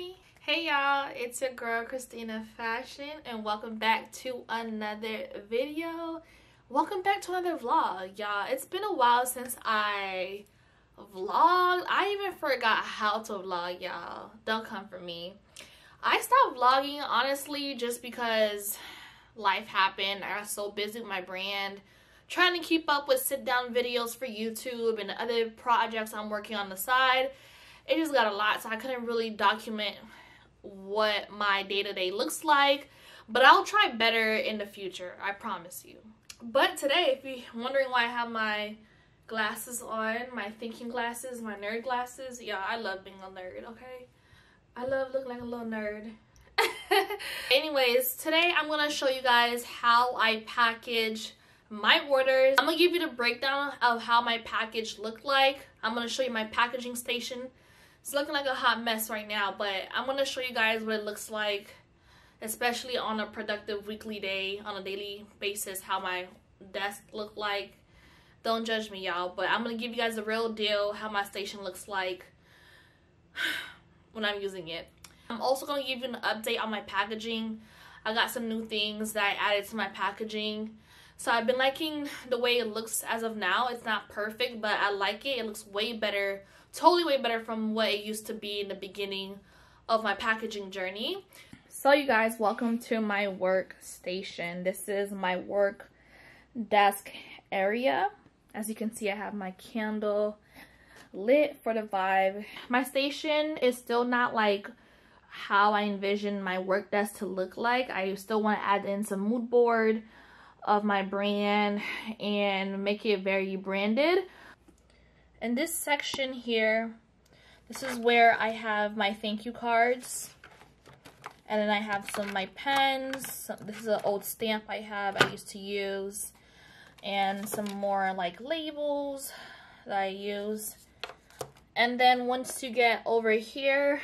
me. Hey y'all, it's your girl Christina Fashion and welcome back to another video. Welcome back to another vlog, y'all. It's been a while since I vlogged. I even forgot how to vlog, y'all. Don't come for me. I stopped vlogging honestly just because life happened. I was so busy with my brand, trying to keep up with sit down videos for YouTube and other projects I'm working on the side. It just got a lot, so I couldn't really document what my day-to-day looks like, but I'll try better in the future, I promise you. But today, if you're wondering why I have my glasses on, my thinking glasses, my nerd glasses, yeah, I love being a nerd, okay? I love looking like a little nerd. Anyways, today I'm gonna show you guys how I package my orders. I'm gonna give you the breakdown of how my package looked like. I'm gonna show you my packaging station. It's looking like a hot mess right now, but I'm going to show you guys what it looks like, especially on a productive weekly day, on a daily basis, how my desk look like. Don't judge me, y'all, but I'm going to give you guys the real deal, how my station looks like when I'm using it. I'm also going to give you an update on my packaging. I got some new things that I added to my packaging. So I've been liking the way it looks as of now. It's not perfect, but I like it. It looks way better, totally way better from what it used to be in the beginning of my packaging journey. So you guys, welcome to my workstation. This is my work desk area. As you can see, I have my candle lit for the vibe. My station is still not like how I envision my work desk to look like. I still want to add in some mood board of my brand and make it very branded. And this section here, this is where I have my thank you cards, and then I have some of my pens. So this is an old stamp I used to use, and some more like labels that I use. And then once you get over here,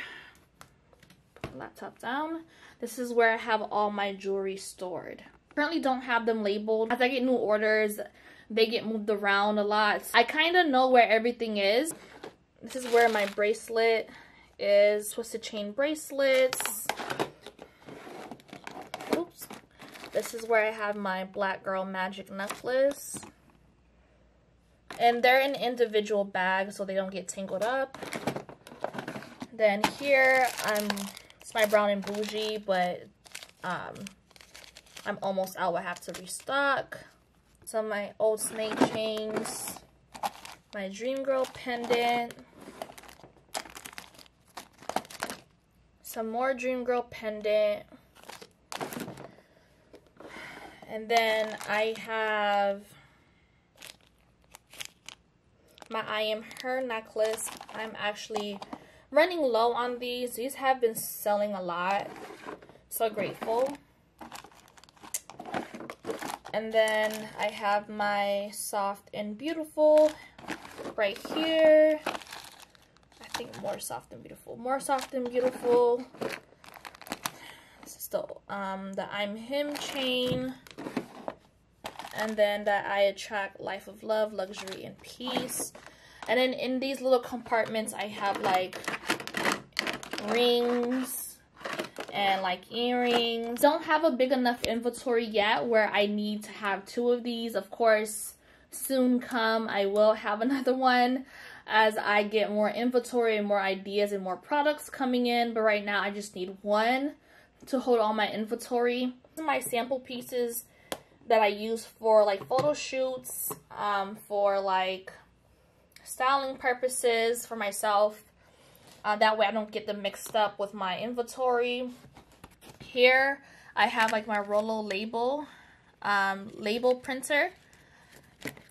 put the laptop down, this is where I have all my jewelry stored. Currently don't have them labeled. As I get new orders, they get moved around a lot. I kind of know where everything is. This is where my bracelet is, twisted chain bracelets. Oops. This is where I have my Black Girl Magic necklace. And they're in individual bags so they don't get tangled up. Then here, it's my Brown and Bougie, but I'm almost out. I have to restock. Some of my old snake chains, my Dream Girl pendant, some more Dream Girl pendant, and then I have my I Am Her necklace. I'm actually running low on these. These have been selling a lot, so grateful. And then I have my Soft and Beautiful right here. I think more Soft and Beautiful. More Soft and Beautiful. This is the I'm Him chain. And then that I Attract Life of Love, Luxury, and Peace. And then in these little compartments, I have like rings and like earrings. Don't have a big enough inventory yet where I need to have two of these. Of course, soon come I will have another one as I get more inventory and more ideas and more products coming in, but right now I just need one to hold all my inventory. My sample pieces that I use for like photo shoots, for like styling purposes for myself. That way I don't get them mixed up with my inventory. Here I have like my Rolo label, label printer.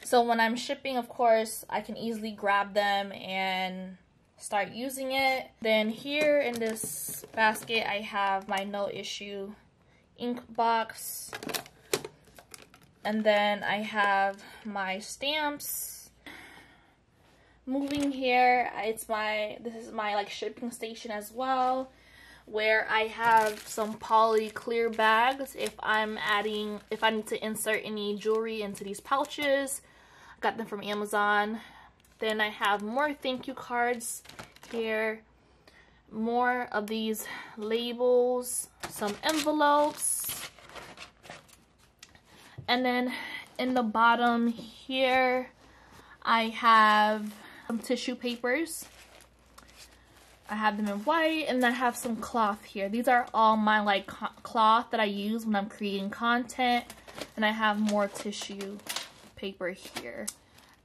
So when I'm shipping, of course, I can easily grab them and start using it. Then here in this basket, I have my No Issue ink box. And then I have my stamps. Moving here, this is my like shipping station as well, where I have some poly clear bags if I need to insert any jewelry into these pouches. I got them from Amazon. Then I have more thank you cards here. more of these labels, some envelopes, and then in the bottom here I have some tissue papers. I have them in white, and I have some cloth here. These are all my like cloth that I use when I'm creating content, and I have more tissue paper here.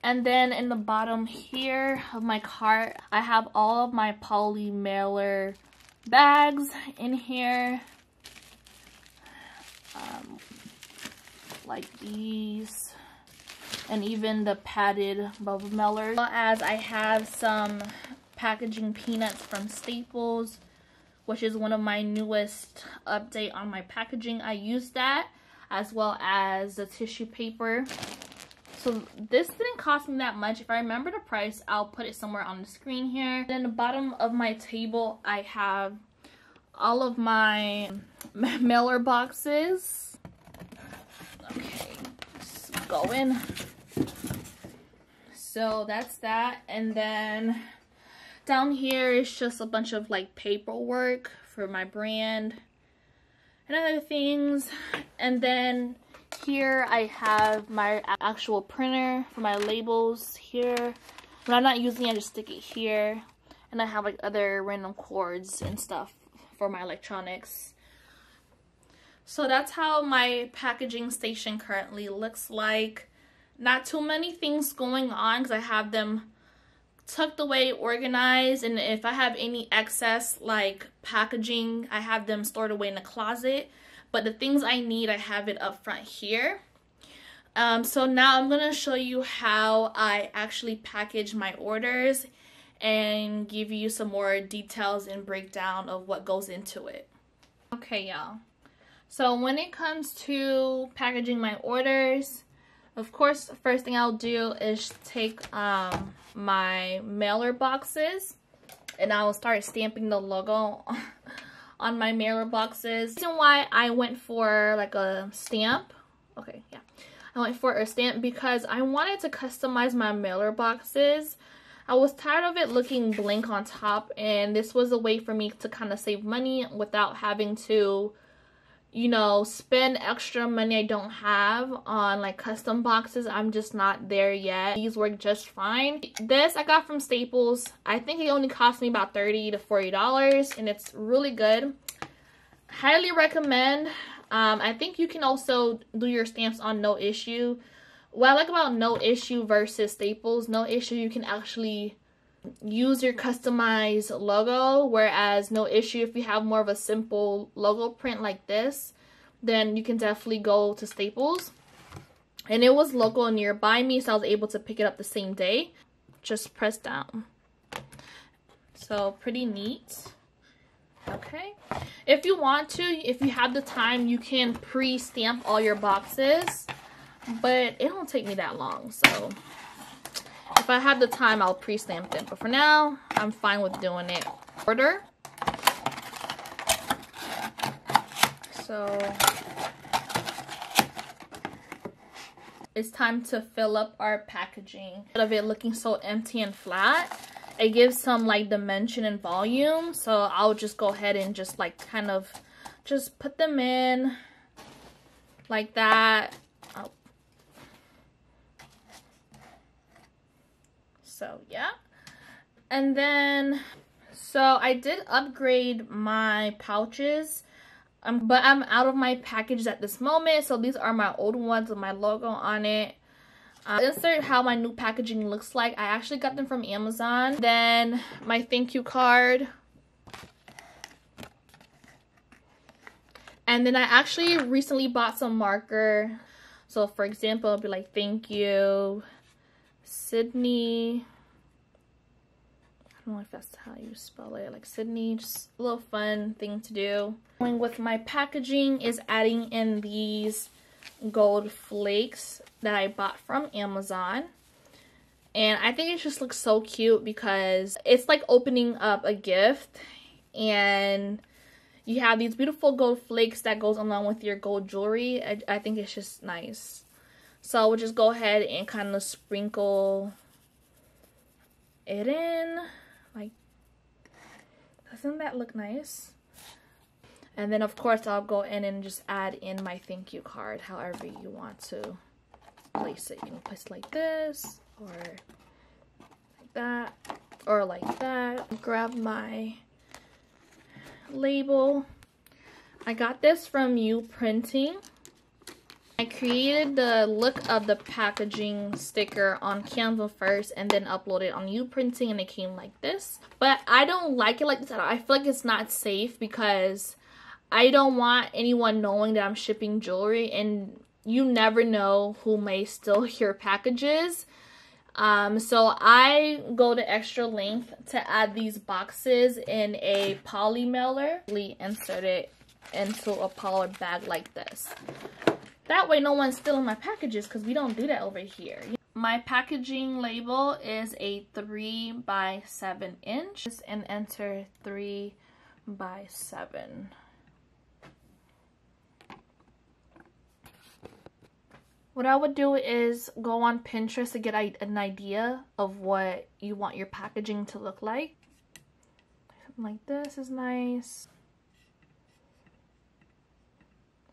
And then in the bottom here of my cart, I have all of my poly mailer bags in here, like these, and even the padded bubble mailers. As well as I have some packaging peanuts from Staples, which is one of my newest update on my packaging. I use that as well as the tissue paper. So this didn't cost me that much. If I remember the price, I'll put it somewhere on the screen here. Then the bottom of my table, I have all of my mailer boxes. Okay, just go in. So that's that. And then down here is just a bunch of like paperwork for my brand and other things. And then here I have my actual printer for my labels here. When I'm not using it, I just stick it here. And I have like other random cords and stuff for my electronics. So that's how my packaging station currently looks like. Not too many things going on because I have them tucked away, organized, and if I have any excess like packaging, I have them stored away in the closet. But the things I need, I have it up front here. So now I'm gonna show you how I actually package my orders and give you some more details and breakdown of what goes into it. Okay, y'all. So when it comes to packaging my orders, of course, the first thing I'll do is take my mailer boxes, and I will start stamping the logo on my mailer boxes. The reason why I went for like a stamp, I went for a stamp because I wanted to customize my mailer boxes. I was tired of it looking blank on top, and this was a way for me to kind of save money without having to, you know, spend extra money I don't have on like custom boxes. I'm just not there yet. These work just fine. This I got from Staples. I think it only cost me about $30 to $40, and it's really good. Highly recommend. I think you can also do your stamps on No Issue. What I like about No Issue versus Staples, No Issue you can actually use your customized logo, whereas No Issue, if you have more of a simple logo print like this, then you can definitely go to Staples. And it was local nearby me, so I was able to pick it up the same day. Just press down. So pretty neat. Okay, if you want to, if you have the time, you can pre-stamp all your boxes, but it don't take me that long, so if I have the time, I'll pre-stamp them. But for now, I'm fine with doing it. Order. So it's time to fill up our packaging. Instead of it looking so empty and flat, it gives some like dimension and volume. So I'll just go ahead and just like kind of just put them in like that. So yeah, and then, so I did upgrade my pouches, but I'm out of my packages at this moment. So these are my old ones with my logo on it. Insert how my new packaging looks like. I actually got them from Amazon. Then my thank you card. And then I actually recently bought some marker. So for example, it'll be like, thank you, Sydney. I don't know if that's how you spell it, like Sydney. Just a little fun thing to do. Going with my packaging is adding in these gold flakes that I bought from Amazon, and I think it just looks so cute because it's like opening up a gift, and you have these beautiful gold flakes that goes along with your gold jewelry. I think it's just nice. So we'll just go ahead and kind of sprinkle it in, like, doesn't that look nice? And then of course I'll go in and just add in my thank you card, however you want to place it. You can place it like this, or like that, or like that. Grab my label. I got this from U Printing. I created the look of the packaging sticker on Canva first and then uploaded it on U Printing, and it came like this. But I don't like it like this at all. I feel like it's not safe because I don't want anyone knowing that I'm shipping jewelry, and you never know who may steal your packages. So I go the extra length to add these boxes in a poly mailer. Insert it into a poly bag like this. That way no one's stealing my packages, because we don't do that over here. My packaging label is a 3 by 7 inch, and enter 3 by 7. What I would do is go on Pinterest to get an idea of what you want your packaging to look like. Something like this is nice.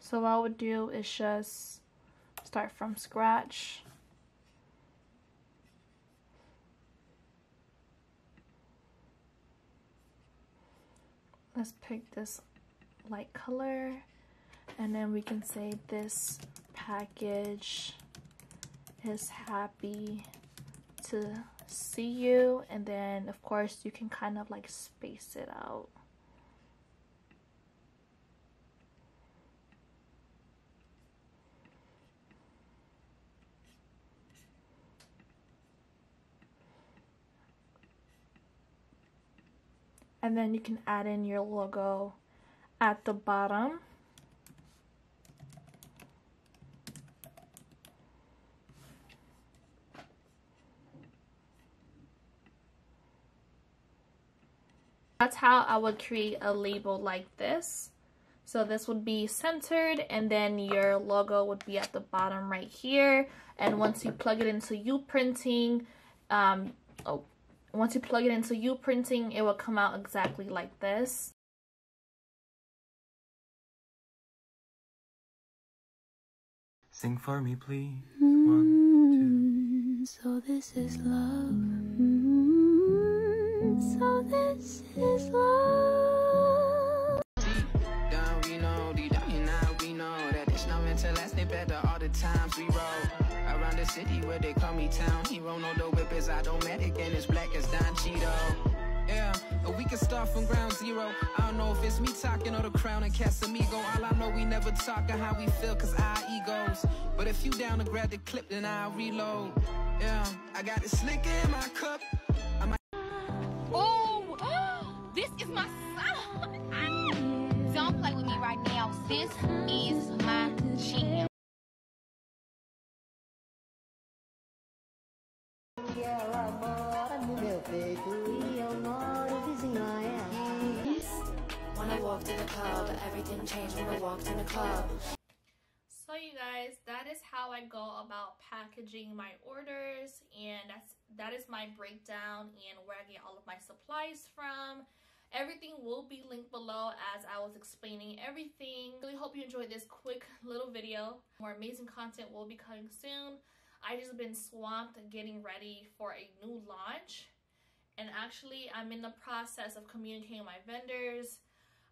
So what I would do is just start from scratch. Let's pick this light color, and then we can say this package is happy to see you, and then of course you can kind of like space it out. And then you can add in your logo at the bottom. That's how I would create a label like this. So this would be centered, and then your logo would be at the bottom right here. And once you plug it into U Printing, it will come out exactly like this. Sing for me, please. 1, 2. So this is love. So this is love. Down we know, deep down here now we know that it's no mental last they better all the times we roll. Around the city where they call me town, he roll on the whip is automatic and it's black as Don Cheeto. Yeah, we can start from ground zero. I don't know if it's me talking or the Crown and Casamigo. All I know we never talk on how we feel, cause our egos. But if you down to grab the clip, then I'll reload. Yeah, I got it slick in my cup. Oh, oh, this is my son. Don't play with me right now. This is my jam. When I walked in the club, everything changed when I walked in the club. So you guys, that is how I go about packaging my orders, and that is my breakdown and where I get all of my supplies from. Everything will be linked below as I was explaining everything. Really hope you enjoyed this quick little video. More amazing content will be coming soon. I just been swamped getting ready for a new launch, and actually I'm in the process of communicating with my vendors.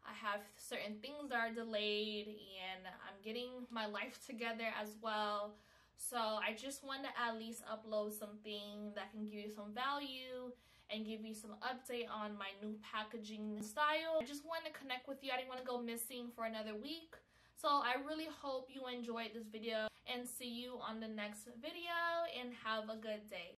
I have certain things that are delayed, and I'm getting my life together as well. So I just want to at least upload something that can give you some value and give you some update on my new packaging style. I just want to connect with you. I didn't want to go missing for another week. So I really hope you enjoyed this video, and see you on the next video, and have a good day.